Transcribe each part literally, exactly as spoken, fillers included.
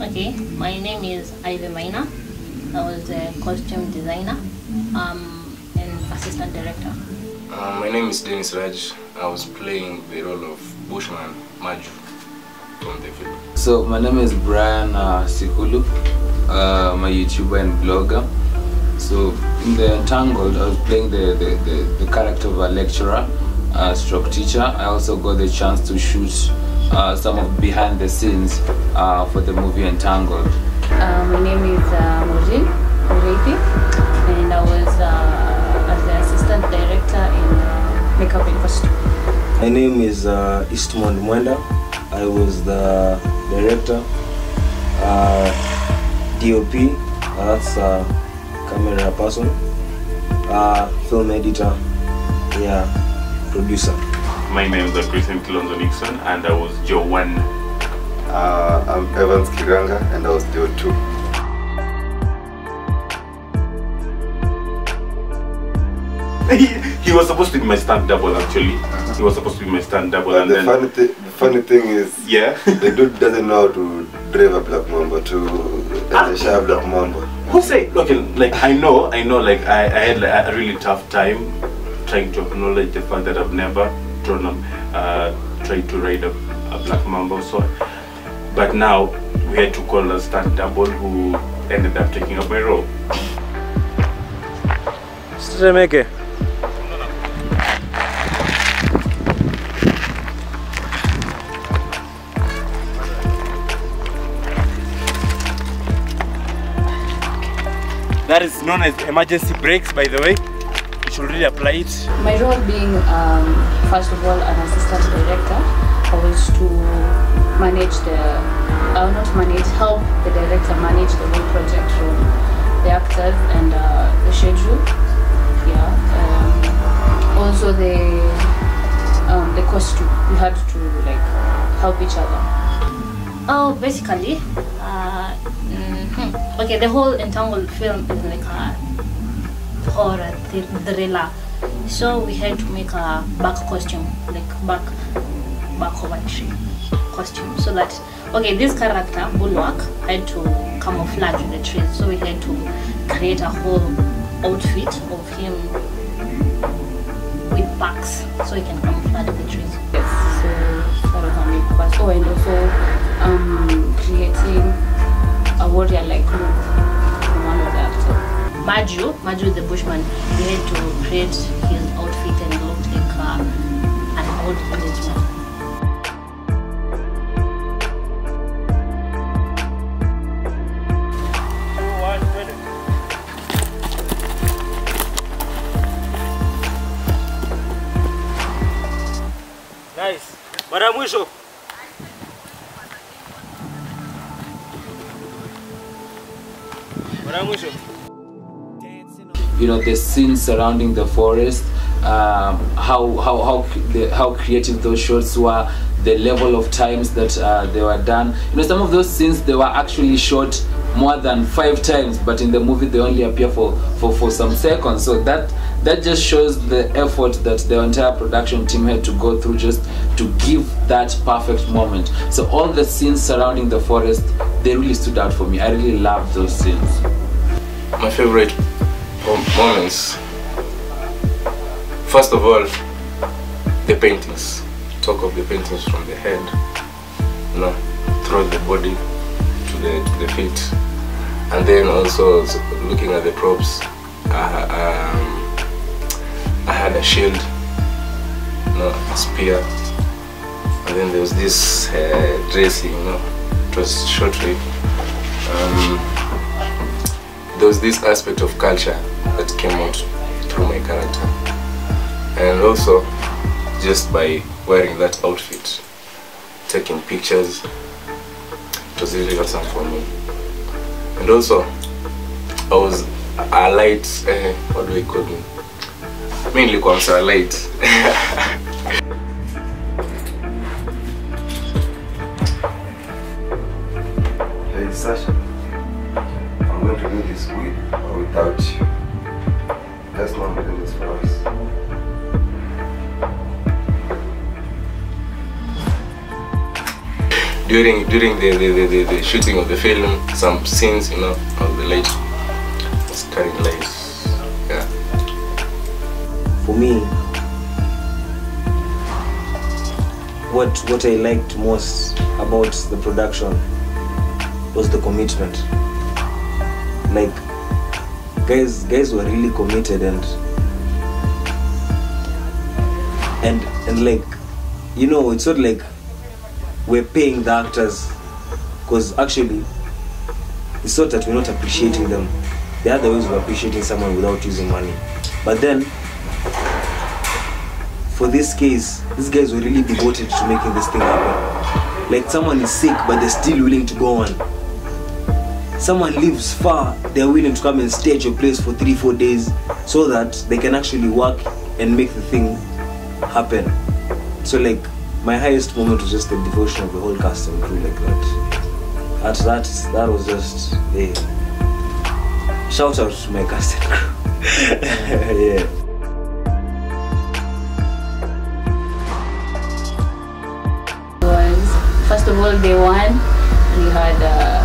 Okay, my name is Ivy Miner. I was a costume designer um, and assistant director. Uh, my name is Dennis Raj. I was playing the role of Bushman Maju from the film. So my name is Brian uh, Sikulu. Uh, I'm a YouTuber and blogger. So in the Entangled, I was playing the, the, the, the character of a lecturer, uh, stroke teacher. I also got the chance to shoot uh, some of behind the scenes uh, for the movie Entangled. Uh, my name is uh, Mourjee Mureiti, and I was uh, as the assistant director in uh, makeup and costume. My name is uh, Eastmond Mwenda. I was the director, uh, D O P, that's uh, camera person, uh, film editor, yeah, producer. My name is uh, Chris Kilonzo Nixon, and I was Joe One. Uh, I'm Evans Kiranga, and I was Joe Two. he, he was supposed to be my stunt double, actually. Uh-huh. He was supposed to be my stunt double, but and the then funny thi the funny thing is, yeah, the dude doesn't know how to drive a black mamba to uh, a sharp black mamba. Who say? Okay, like I know, I know, like I, I had like, a really tough time trying to acknowledge the fact that I've never drawn a, uh, tried to ride a, a black mamba or so. But now we had to call a stunt double who ended up taking up my role. That is known as emergency brakes, by the way. You should really apply it. My role being, um, first of all, an assistant director, I was to manage the, I will not manage, help the director manage the whole project from the actors and uh, the schedule. Yeah. Um, also the um, the costume. We had to like help each other. Oh, basically. Uh, Mm-hmm. Okay, the whole Entangled film is like a horror thriller, so we had to make a back costume, like back back cover tree costume, so that okay, this character Bulwak had to camouflage in the trees, so we had to create a whole outfit of him with backs, so he can camouflage in the trees. Yes, so that was our make costume. Oh, and also um, creating a warrior like look from one of the actors. Maju, Maju the Bushman, he had to create his outfit and look like uh, an old village. Nice. Madam Mwisho. You know, the scenes surrounding the forest, um, how how how the, how creative those shots were, the level of times that uh, they were done. You know, some of those scenes they were actually shot more than five times, but in the movie they only appear for for for some seconds. So that that just shows the effort that the entire production team had to go through just to give that perfect moment. So all the scenes surrounding the forest, they really stood out for me. I really loved those scenes. My favorite moments, first of all, the paintings. Talk of the paintings from the head, you know, through the body to the, to the feet, and then also looking at the props. I, um, I had a shield, you know, a spear, and then there was this uh, dressing, you know, it was short rib. Um, There was this aspect of culture that came out through my character, and also just by wearing that outfit, taking pictures, it was really awesome for me. And also, I was a light. Uh, what do we call me? Mainly, because I light. Hey, Sasha. To do this with or without you. That's not business for us. during during the the, the the shooting of the film, some scenes, you know, of the lady was carrying lights. Yeah. For me, what what I liked most about the production was the commitment. Like, guys guys were really committed, and and and like, you know, it's not like we're paying the actors, because actually it's not that we're not appreciating them. There are other ways of appreciating someone without using money. But then, for this case, these guys were really devoted to making this thing happen. Like, someone is sick, but they're still willing to go on. Someone lives far, they're willing to come and stay at your place for three, four days so that they can actually work and make the thing happen. So like, my highest moment was just the devotion of the whole cast and crew, like that. At that, that was just a shout out to my cast and crew. Yeah. It was, first of all, day one, we had uh,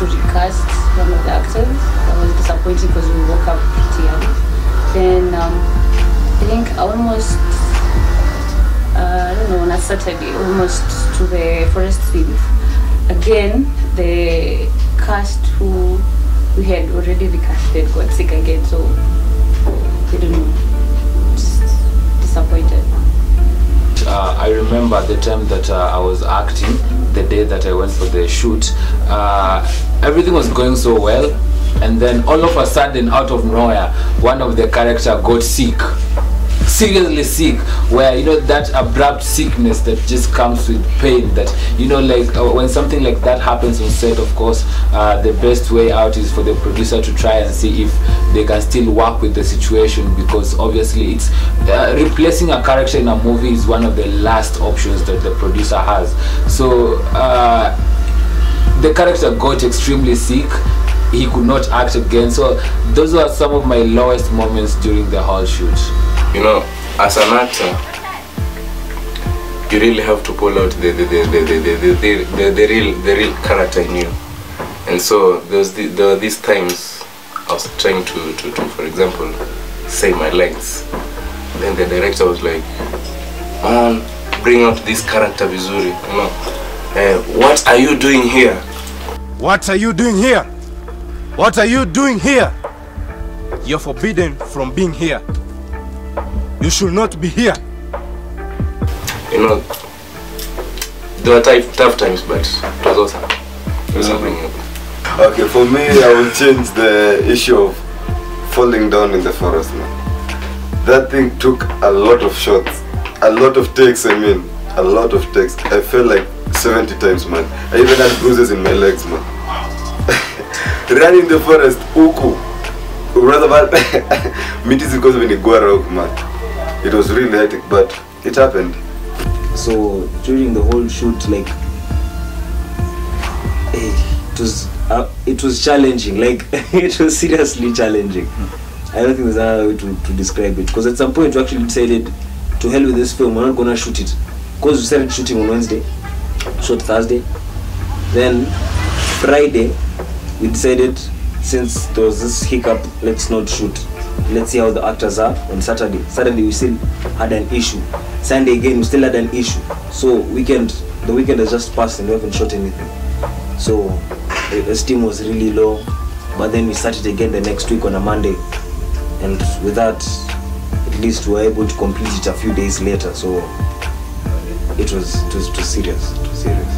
to recast one of the actors. That was disappointing because we woke up pretty early. Then um, I think almost. Uh, I don't know, on a Saturday, almost to the forest scene. Again, the cast who we had already recasted got sick again, so I don't know, just disappointed. Uh, I remember at the time that uh, I was acting, the day that I went for the shoot, uh, everything was going so well, and then all of a sudden, out of nowhere, one of the characters got sick. Seriously sick, where, you know, that abrupt sickness that just comes with pain, that, you know, like uh, when something like that happens on set, of course, uh, the best way out is for the producer to try and see if they can still work with the situation, because obviously it's uh, replacing a character in a movie is one of the last options that the producer has. So uh, the character got extremely sick. He could not act again. So those were some of my lowest moments during the whole shoot. You know, as an actor, you really have to pull out the the the the the the, the, the, the real the real character in you. And so there was the, there were these times I was trying to, to, to for example, say my lines. Then the director was like, "Man, bring out this character, Vizuri. You know, uh, what are you doing here? What are you doing here? What are you doing here? You're forbidden from being here. You should not be here." You know, there were tough, tough times, but it was awesome. It was something else. Okay, for me, I will change the issue of falling down in the forest, man. That thing took a lot of shots, a lot of takes, I mean, a lot of takes. I fell like seventy times, man. I even had bruises in my legs, man. Running in the forest, uku. Rather bad. It is because when you go around, man, it was really hectic, but it happened. So during the whole shoot, like, it was uh, it was challenging. Like, it was seriously challenging. I don't think there's another way to, to describe it. Because at some point we actually decided, to hell with this film, we're not gonna shoot it. Because we started shooting on Wednesday, shot Thursday, then Friday. We decided, since there was this hiccup, let's not shoot. Let's see how the actors are on Saturday. Saturday we still had an issue. Sunday again we still had an issue. So weekend, the weekend has just passed and we haven't shot anything. So the steam was really low. But then we started again the next week on a Monday. And with that, at least we were able to complete it a few days later. So it was it was, it was serious. It was serious.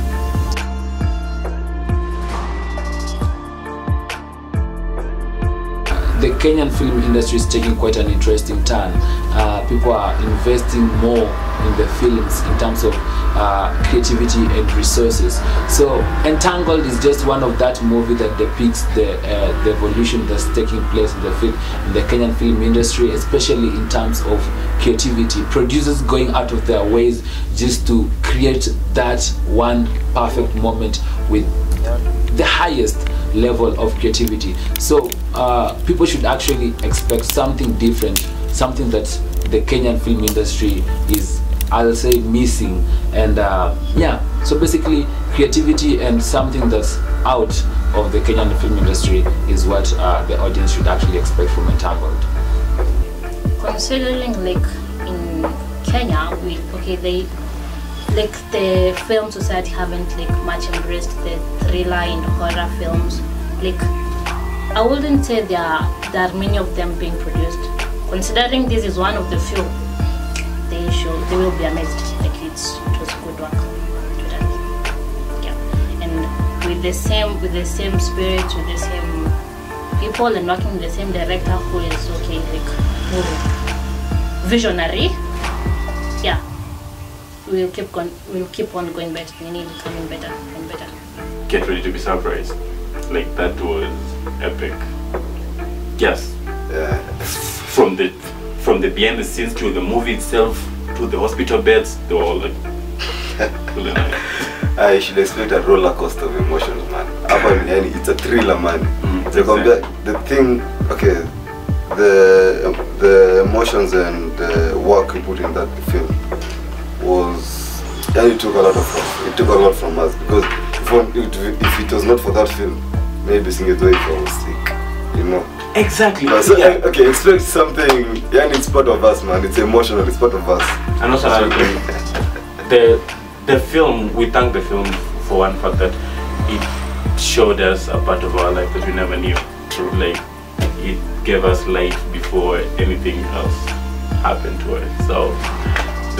The Kenyan film industry is taking quite an interesting turn. Uh, people are investing more in the films in terms of uh, creativity and resources. So Entangled is just one of that movie that depicts the, uh, the evolution that's taking place in the, film, in the Kenyan film industry, especially in terms of creativity. Producers going out of their ways just to create that one perfect moment with the highest level of creativity. So uh, people should actually expect something different, something that the Kenyan film industry is, I'll say, missing. And uh, yeah. So basically, creativity and something that's out of the Kenyan film industry is what uh, the audience should actually expect from Entangled. Considering like in Kenya, we okay they like the film society haven't like much embraced the thriller and horror films. Like I wouldn't say there are, there are many of them being produced. Considering this is one of the few, they should they will be amazed. Like it's it was good work. Yeah, and with the same with the same spirit, with the same people, and working with the same director who is okay like visionary. Yeah, we'll keep on we'll keep on going better. We need becoming better and better. Get ready to be surprised. Like that was epic. Yes. Uh, from the from the behind the scenes to the movie itself to the hospital beds, they were all like really nice. I should expect a roller coaster of emotions, man. It's a thriller, man. Mm, exactly. The thing, okay, the the emotions and the work we put in that film was, and it took a lot of us. It took a lot from us because if, if it was not for that film, maybe Singetoy was sick, you know. Exactly. So, yeah. Okay, expect something, and it's part of us, man. It's emotional, it's part of us. And also, the, the film, we thank the film for one fact that it showed us a part of our life that we never knew. True. Like, it gave us light before anything else happened to us. So,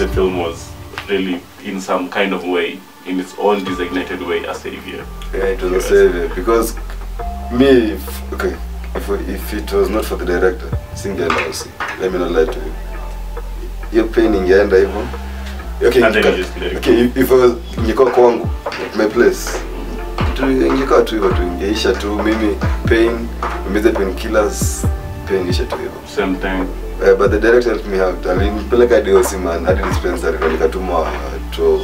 the film was really, in some kind of way, in its own designated way, a savior. Yeah, it was a savior. Because, me, if, okay. If, if it was not for the director, single house, let me not lie to you. You're painting your end, even. Okay, you can, okay. If I was Kwangu, my place, you can't do it. To Mimi, pain, we made the painkillers, pain, you should do it. Same time. But the director helped me out. I mean, like I did also, man, I didn't dispense that. I got to more to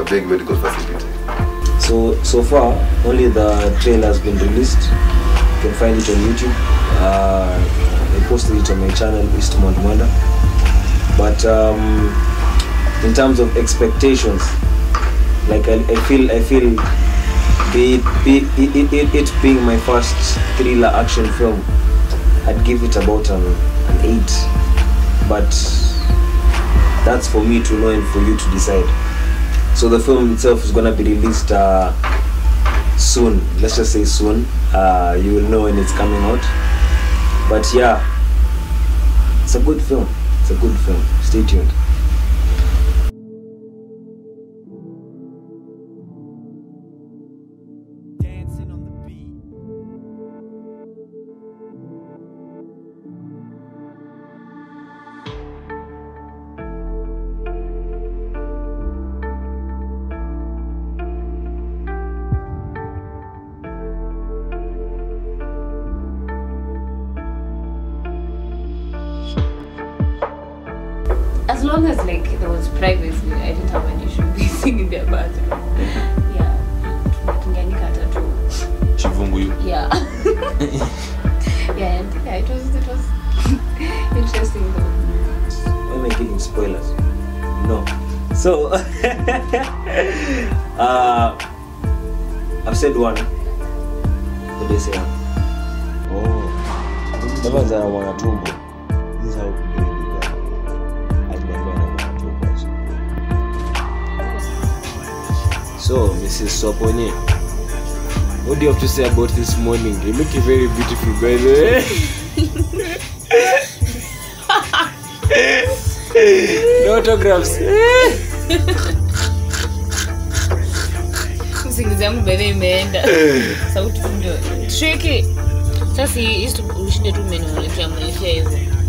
a big medical facility. So, so far, only the trailer has been released. You can find it on YouTube. Uh, I posted it on my channel, Eastmond Mwenda. But um, in terms of expectations, like I, I feel, I feel, be, be, it, it, it being my first thriller action film, I'd give it about an, an eight. But that's for me to know and for you to decide. So the film itself is gonna be released uh, soon. Let's just say soon. Uh, you will know when it's coming out. But yeah, it's a good film. It's a good film. Stay tuned. As long as like there was privacy, I didn't have an issue with singing their bathroom. Yeah. Yeah. Yeah, and yeah, it was it was interesting though. Am I giving spoilers? No. So uh, I've said one. What do you say? Oh, the ones that I want to do. These are so, Missus Soponi, what do you have to say about this morning? You make it very beautiful, by the way. No autographs. Tricky.